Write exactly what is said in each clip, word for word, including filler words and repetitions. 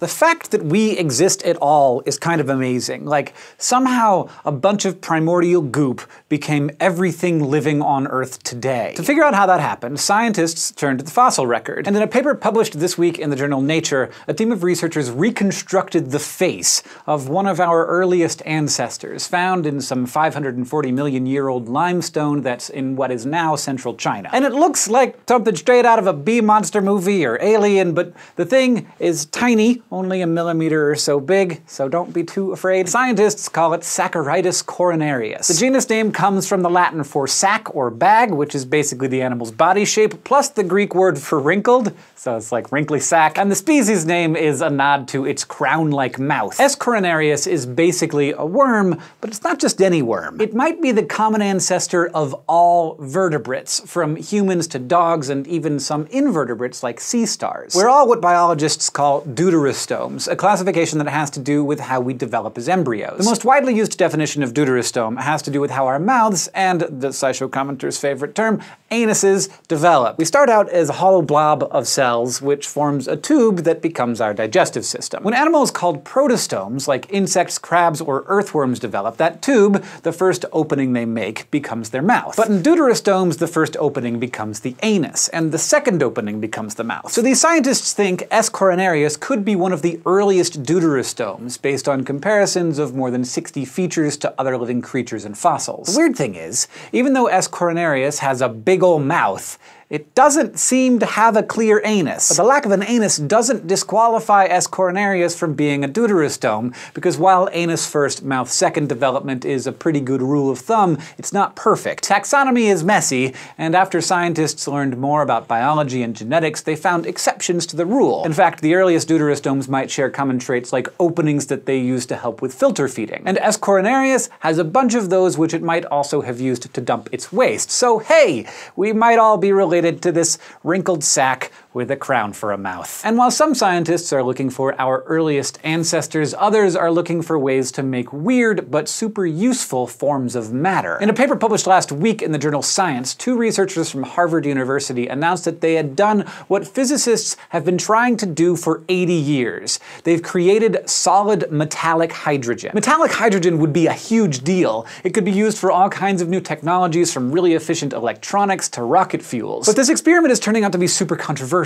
The fact that we exist at all is kind of amazing. Like, somehow a bunch of primordial goop became everything living on Earth today. To figure out how that happened, scientists turned to the fossil record. And in a paper published this week in the journal Nature, a team of researchers reconstructed the face of one of our earliest ancestors, found in some five hundred forty million year old limestone that's in what is now central China. And it looks like something straight out of a bee monster movie or Alien, but the thing is tiny, only a millimeter or so big, so don't be too afraid. Scientists call it Saccorhytus coronarius. The genus name comes from the Latin for sac or bag, which is basically the animal's body shape, plus the Greek word for wrinkled, so it's like wrinkly sac, and the species name is a nod to its crown-like mouth. S. coronarius is basically a worm, but it's not just any worm. It might be the common ancestor of all vertebrates, from humans to dogs and even some invertebrates like sea stars. We're all what biologists call deuterostomes, a classification that has to do with how we develop as embryos. The most widely used definition of deuterostome has to do with how our mouths, and the SciShow commenter's favorite term, anuses, develop. We start out as a hollow blob of cells, which forms a tube that becomes our digestive system. When animals called protostomes, like insects, crabs, or earthworms develop, that tube, the first opening they make, becomes their mouth. But in deuterostomes, the first opening becomes the anus, and the second opening becomes the mouth. So these scientists think S. coronarius could be one of the earliest deuterostomes, based on comparisons of more than sixty features to other living creatures and fossils. The weird thing is, even though S. coronarius has a big ol' mouth, it doesn't seem to have a clear anus. But the lack of an anus doesn't disqualify S. coronarius from being a deuterostome, because while anus first, mouth second development is a pretty good rule of thumb, it's not perfect. Taxonomy is messy, and after scientists learned more about biology and genetics, they found exceptions to the rule. In fact, the earliest deuterostomes might share common traits like openings that they use to help with filter feeding. And S. coronarius has a bunch of those which it might also have used to dump its waste. So hey, we might all be related to this wrinkled sack with a crown for a mouth. And while some scientists are looking for our earliest ancestors, others are looking for ways to make weird but super useful forms of matter. In a paper published last week in the journal Science, two researchers from Harvard University announced that they had done what physicists have been trying to do for eighty years. They've created solid metallic hydrogen. Metallic hydrogen would be a huge deal. It could be used for all kinds of new technologies, from really efficient electronics to rocket fuels. But this experiment is turning out to be super controversial.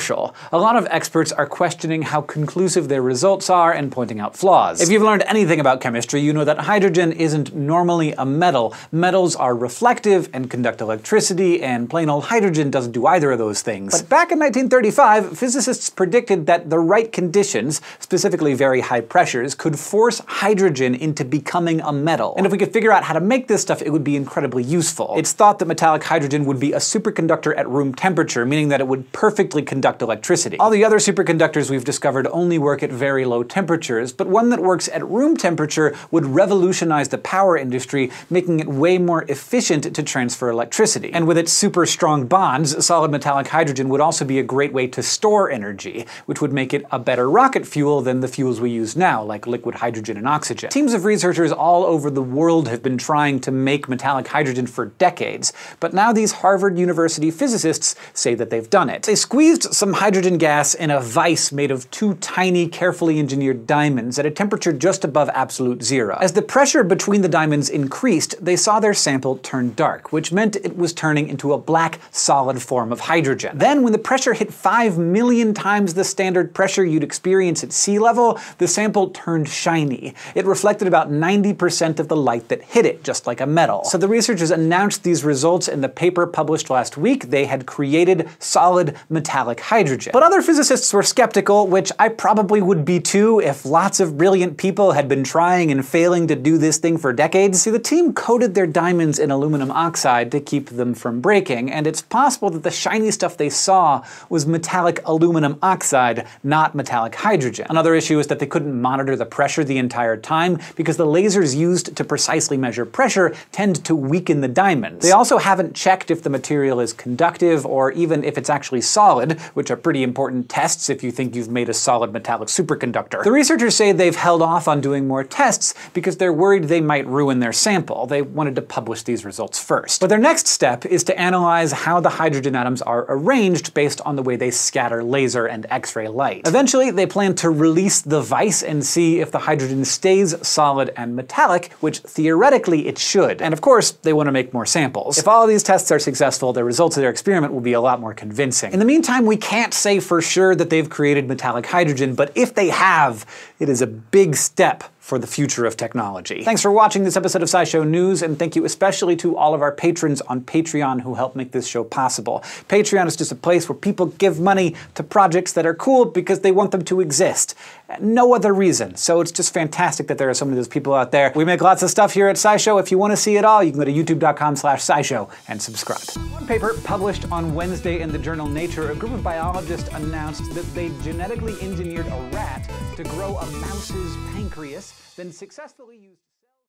A lot of experts are questioning how conclusive their results are and pointing out flaws. If you've learned anything about chemistry, you know that hydrogen isn't normally a metal. Metals are reflective and conduct electricity, and plain old hydrogen doesn't do either of those things. But back in nineteen thirty-five, physicists predicted that the right conditions, specifically very high pressures, could force hydrogen into becoming a metal. And if we could figure out how to make this stuff, it would be incredibly useful. It's thought that metallic hydrogen would be a superconductor at room temperature, meaning that it would perfectly conduct electricity. All the other superconductors we've discovered only work at very low temperatures, but one that works at room temperature would revolutionize the power industry, making it way more efficient to transfer electricity. And with its super strong bonds, solid metallic hydrogen would also be a great way to store energy, which would make it a better rocket fuel than the fuels we use now, like liquid hydrogen and oxygen. Teams of researchers all over the world have been trying to make metallic hydrogen for decades, but now these Harvard University physicists say that they've done it. They squeezed some hydrogen gas in a vice made of two tiny, carefully engineered diamonds at a temperature just above absolute zero. As the pressure between the diamonds increased, they saw their sample turn dark, which meant it was turning into a black, solid form of hydrogen. Then, when the pressure hit five million times the standard pressure you'd experience at sea level, the sample turned shiny. It reflected about ninety percent of the light that hit it, just like a metal. So the researchers announced these results in the paper published last week. They had created solid metallic hydrogen. But other physicists were skeptical, which I probably would be too if lots of brilliant people had been trying and failing to do this thing for decades. See, the team coated their diamonds in aluminum oxide to keep them from breaking, and it's possible that the shiny stuff they saw was metallic aluminum oxide, not metallic hydrogen. Another issue is that they couldn't monitor the pressure the entire time, because the lasers used to precisely measure pressure tend to weaken the diamonds. They also haven't checked if the material is conductive or even if it's actually solid, which are pretty important tests if you think you've made a solid metallic superconductor. The researchers say they've held off on doing more tests because they're worried they might ruin their sample. They wanted to publish these results first. But their next step is to analyze how the hydrogen atoms are arranged based on the way they scatter laser and X-ray light. Eventually, they plan to release the vice and see if the hydrogen stays solid and metallic, which theoretically it should. And of course, they want to make more samples. If all of these tests are successful, the results of their experiment will be a lot more convincing. In the meantime, we can't say for sure that they've created metallic hydrogen, but if they have, it is a big step for the future of technology. Thanks for watching this episode of SciShow News, and thank you especially to all of our patrons on Patreon who help make this show possible. Patreon is just a place where people give money to projects that are cool because they want them to exist. No other reason. So it's just fantastic that there are so many of those people out there. We make lots of stuff here at SciShow. If you want to see it all, you can go to youtube.com slash SciShow and subscribe. One paper published on Wednesday in the journal Nature, a group of biologists announced that they genetically engineered a rat to grow a mouse's pancreas, then successfully used